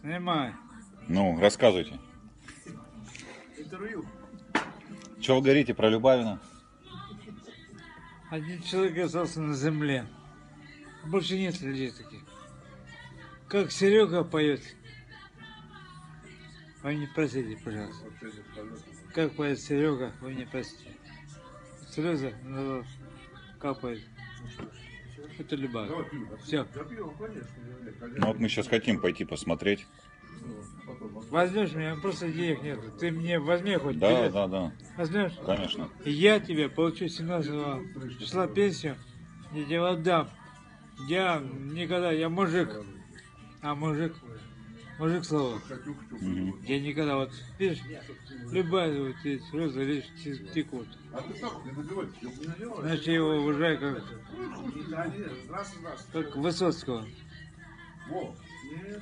Снимай. Ну, рассказывайте. Интервью. Чего вы говорите про Любавина? Один человек остался на земле. Больше нет людей таких. Как Серега поет. Вы не просите, пожалуйста. Как поет Серега, вы не просите. Слезы капают. Это Любавин. Все. Ну вот мы сейчас хотим пойти посмотреть. Возьмешь меня, просто денег нет. Ты мне возьми хоть билет. Да. Возьмешь? Конечно. Я тебе получу 17 числа пенсию, я тебе отдам. Я никогда, я мужик. А мужик слово. Я никогда, вот видишь, любая вот эти слезы лишь текут. Значит, я его уважаю как Высоцкого.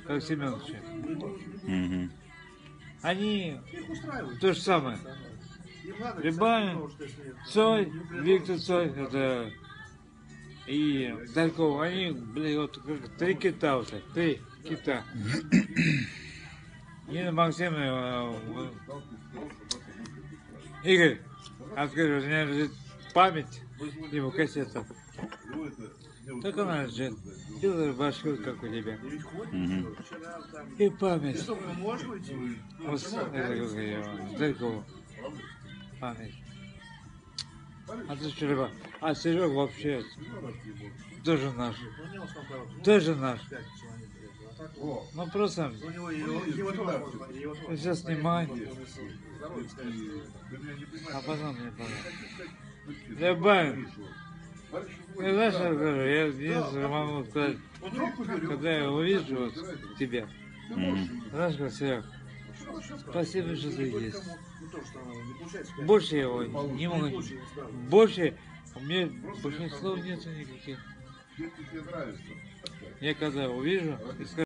Как Семеновича. Угу. Они то же самое. Любавин, Цой, Виктор Цой, это и Далько. Они, блин, вот как три кита вот так, три кита. Нина Максимовна, Игорь, открой, у меня лежит память его кассета. Так она же делает башку, как у тебя. И память. Далько. Память. А ты что, Люба? А Серега вообще тоже наш. Тоже наш. Ну просто все снимай. А потом мне понравилось. Любавин. Я знаешь, что я говорю, я единственное могу сказать, когда я увижу вот, тебя, знаешь, как Серег, спасибо, что ты есть. Больше я его не могу, больше, у меня больше слов нету никаких. Я когда увижу, и скажу.